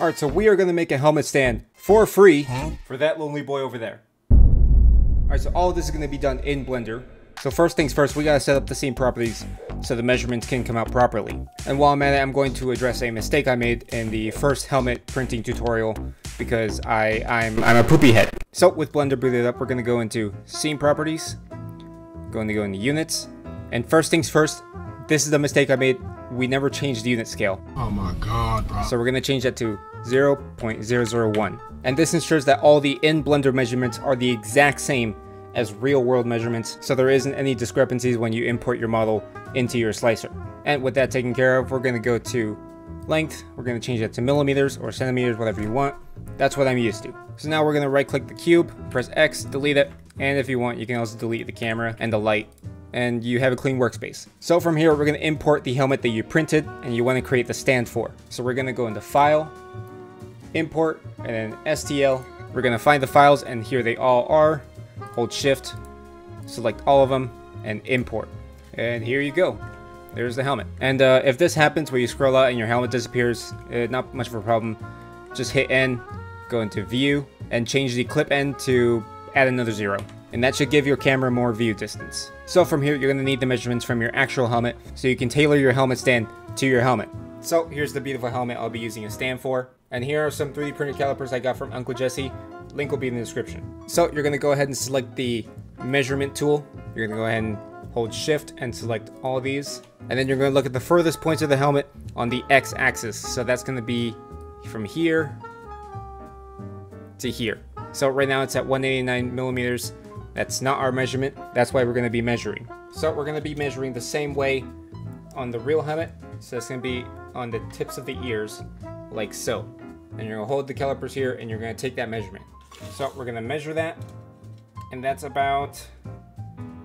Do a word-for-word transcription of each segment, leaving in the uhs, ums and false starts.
All right, so we are gonna make a helmet stand for free for that lonely boy over there. All right, so all of this is gonna be done in Blender. So first things first, we gotta set up the seam properties so the measurements can come out properly. And while I'm at it, I'm going to address a mistake I made in the first helmet printing tutorial because I, I'm, I'm a poopy head. So with Blender booted up, we're gonna go into seam properties, going to go into units. And first things first, this is the mistake I made. We never changed the unit scale. Oh my God, bro. So we're gonna change that to zero point zero zero one. And this ensures that all the in Blender measurements are the exact same as real world measurements, so there isn't any discrepancies when you import your model into your slicer. And with that taken care of, we're gonna go to length. We're gonna change that to millimeters or centimeters, whatever you want. That's what I'm used to. So now we're gonna right click the cube, press X, delete it. And if you want, you can also delete the camera and the light, and you have a clean workspace. So from here, we're gonna import the helmet that you printed and you wanna create the stand for. So we're gonna go into File, Import, and then S T L. We're gonna find the files, and here they all are. Hold Shift, select all of them, and import. And here you go. There's the helmet. And uh, if this happens where you scroll out and your helmet disappears, uh, not much of a problem. Just hit N, go into View, and change the clip end to add another zero. And that should give your camera more view distance. So from here, you're gonna need the measurements from your actual helmet so you can tailor your helmet stand to your helmet. So here's the beautiful helmet I'll be using a stand for. And here are some three D printed calipers I got from Uncle Jesse. Link will be in the description. So you're gonna go ahead and select the measurement tool. You're gonna go ahead and hold Shift and select all these. And then you're gonna look at the furthest points of the helmet on the X axis. So that's gonna be from here to here. So right now it's at one eighty-nine millimeters. That's not our measurement. That's why we're gonna be measuring. So we're gonna be measuring the same way on the real helmet. So it's gonna be on the tips of the ears, like so. And you're gonna hold the calipers here and you're gonna take that measurement. So we're gonna measure that, and that's about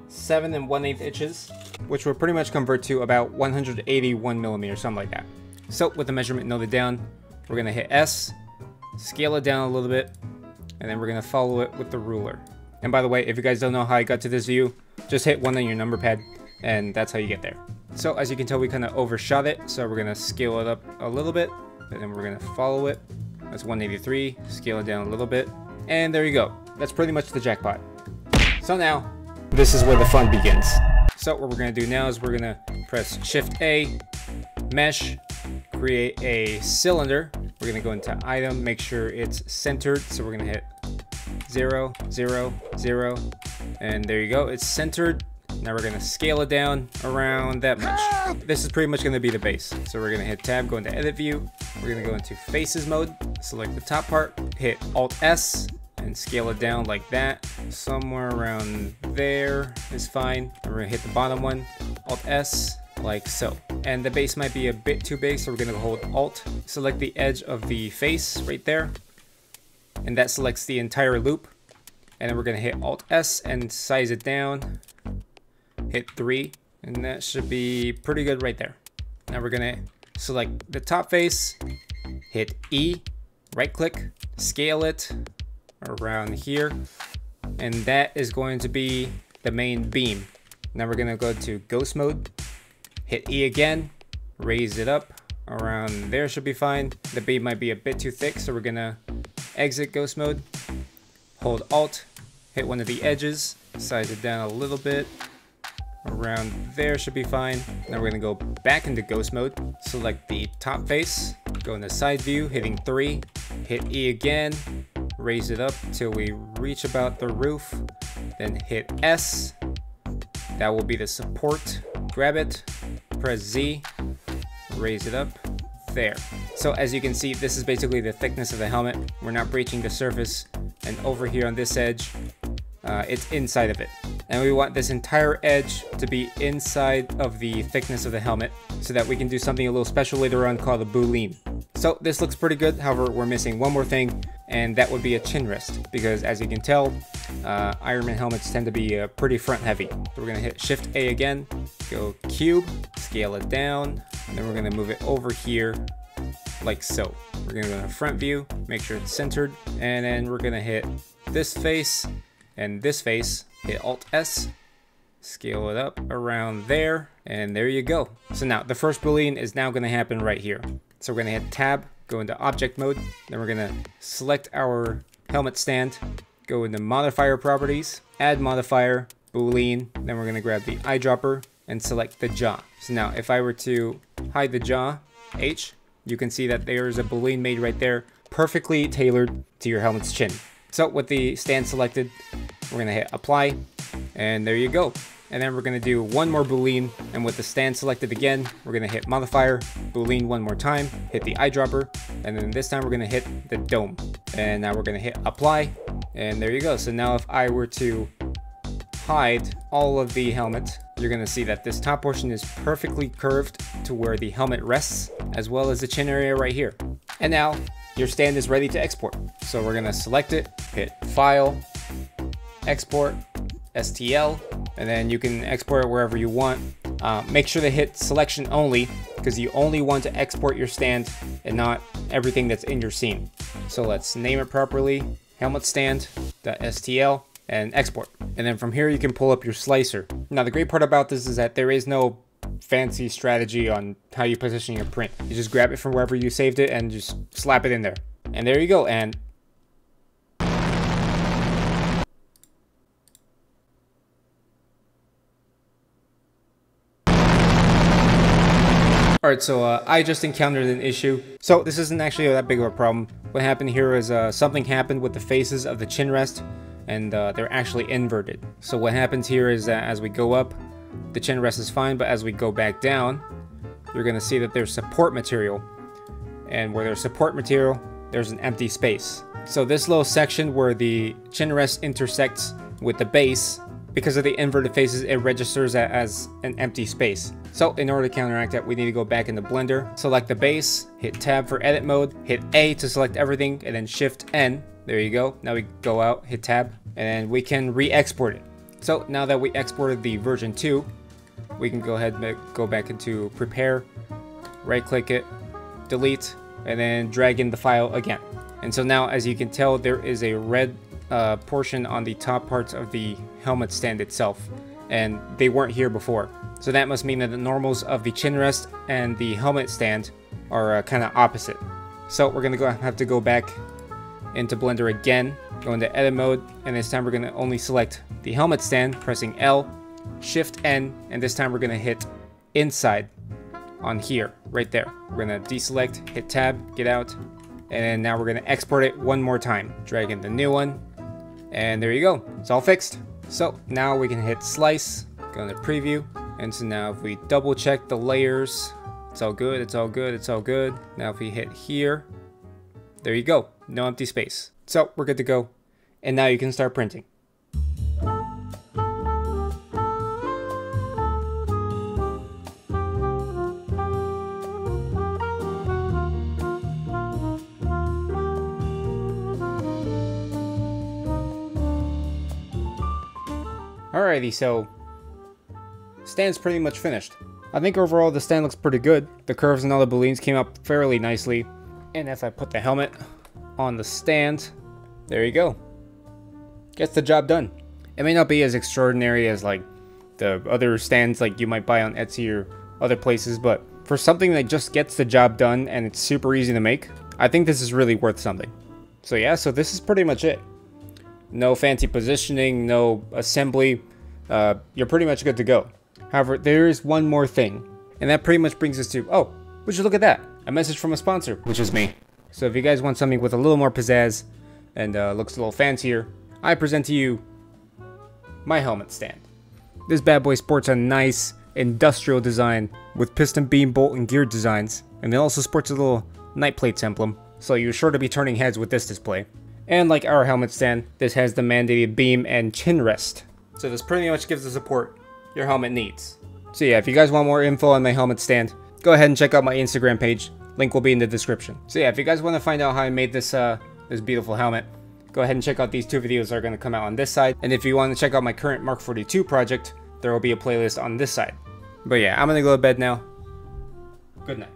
seven and one eighth inches, which will pretty much convert to about one hundred eighty-one millimeters, something like that. So with the measurement noted down, we're gonna hit S, scale it down a little bit, and then we're gonna follow it with the ruler. And by the way, if you guys don't know how I got to this view, just hit one on your number pad, and that's how you get there. So as you can tell, we kind of overshot it, so we're gonna scale it up a little bit, and then we're gonna follow it. That's one eighty-three, scale it down a little bit, and there you go. That's pretty much the jackpot. So now, this is where the fun begins. So what we're gonna do now is we're gonna press Shift A, mesh, create a cylinder. We're gonna go into item, make sure it's centered. So we're gonna hit zero, zero, zero, and there you go, it's centered. Now we're gonna scale it down around that much. This is pretty much gonna be the base. So we're gonna hit Tab, go into Edit View. We're gonna go into Faces Mode, select the top part, hit Alt S, and scale it down like that. Somewhere around there is fine. And we're gonna hit the bottom one, Alt S, like so. And the base might be a bit too big, so we're gonna hold Alt, select the edge of the face right there, and that selects the entire loop. And then we're gonna hit Alt S and size it down. Hit three, and that should be pretty good right there. Now we're gonna select the top face, hit E, right click, scale it around here, and that is going to be the main beam. Now we're gonna go to ghost mode, hit E again, raise it up around there, should be fine. The beam might be a bit too thick, so we're gonna exit ghost mode, hold Alt, hit one of the edges, size it down a little bit. Around there should be fine. Now we're gonna go back into ghost mode, select the top face, go into side view, hitting three, hit E again, raise it up till we reach about the roof, then hit S, that will be the support, grab it, press Z, raise it up, there. So as you can see, this is basically the thickness of the helmet. We're not breaching the surface, and over here on this edge, Uh, it's inside of it. And we want this entire edge to be inside of the thickness of the helmet so that we can do something a little special later on called a boolean. So this looks pretty good. However, we're missing one more thing, and that would be a chin rest, because as you can tell, uh, Iron Man helmets tend to be uh, pretty front heavy. So we're gonna hit Shift A again, go cube, scale it down, and then we're gonna move it over here like so. We're gonna go to front view, make sure it's centered, and then we're gonna hit this face and this face, hit Alt S, scale it up around there, and there you go. So now the first boolean is now gonna happen right here. So we're gonna hit Tab, go into object mode. Then we're gonna select our helmet stand, go into modifier properties, add modifier, boolean. Then we're gonna grab the eyedropper and select the jaw. So now if I were to hide the jaw, H, you can see that there's a boolean made right there, perfectly tailored to your helmet's chin. So with the stand selected, we're gonna hit apply, and there you go. And then we're gonna do one more boolean, and with the stand selected again, we're gonna hit modifier, boolean one more time, hit the eyedropper, and then this time we're gonna hit the dome. And now we're gonna hit apply, and there you go. So now if I were to hide all of the helmet, you're gonna see that this top portion is perfectly curved to where the helmet rests, as well as the chin area right here. And now your stand is ready to export. So we're gonna select it, hit file, export, S T L, and then you can export it wherever you want. Uh, make sure to hit selection only, because you only want to export your stand and not everything that's in your scene. So let's name it properly, helmet stand.stl, and export. And then from here you can pull up your slicer. Now the great part about this is that there is no fancy strategy on how you position your print. You just grab it from wherever you saved it and just slap it in there. And there you go. And Alright, so uh, I just encountered an issue. So this isn't actually that big of a problem. What happened here is uh, something happened with the faces of the chin rest, and uh, they're actually inverted. So what happens here is that as we go up, the chin rest is fine, but as we go back down, you're gonna see that there's support material. And where there's support material, there's an empty space. So this little section where the chin rest intersects with the base, because of the inverted faces, it registers as an empty space. So in order to counteract that, we need to go back into Blender, select the base, hit tab for edit mode, hit A to select everything, and then shift N. There you go. Now we go out, hit tab, and we can re-export it. So now that we exported the version two, we can go ahead and go back into prepare, right click it, delete, and then drag in the file again. And so now, as you can tell, there is a red Uh, portion on the top parts of the helmet stand itself, and they weren't here before. So that must mean that the normals of the chin rest and the helmet stand are uh, kind of opposite. So we're gonna go have to go back into Blender again, go into edit mode, and this time we're gonna only select the helmet stand, pressing L, shift N, and this time we're gonna hit inside on here, right there. We're gonna deselect, hit tab, get out, and now we're gonna export it one more time. Drag in the new one, and there you go, it's all fixed. So now we can hit slice, go to preview, and so now if we double check the layers, it's all good, it's all good, it's all good. Now if we hit here, there you go, no empty space. So we're good to go, and now you can start printing. Alrighty, so stand's pretty much finished. I think overall the stand looks pretty good. The curves and all the booleans came up fairly nicely. And if I put the helmet on the stand, there you go. Gets the job done. It may not be as extraordinary as like the other stands like you might buy on Etsy or other places, but for something that just gets the job done and it's super easy to make, I think this is really worth something. So yeah, so this is pretty much it. No fancy positioning, no assembly, uh, you're pretty much good to go. However, there is one more thing, and that pretty much brings us to, oh, would you look at that, a message from a sponsor, which is me. So if you guys want something with a little more pizzazz and uh, looks a little fancier, I present to you my helmet stand. This bad boy sports a nice industrial design with piston, beam, bolt, and gear designs, and it also sports a little night plates emblem, so you're sure to be turning heads with this display. And like our helmet stand, this has the mandated beam and chin rest. So this pretty much gives the support your helmet needs. So yeah, if you guys want more info on my helmet stand, go ahead and check out my Instagram page. Link will be in the description. So yeah, if you guys want to find out how I made this uh, this beautiful helmet, go ahead and check out these two videos that are going to come out on this side. And if you want to check out my current Mark forty-two project, there will be a playlist on this side. But yeah, I'm going to go to bed now. Good night.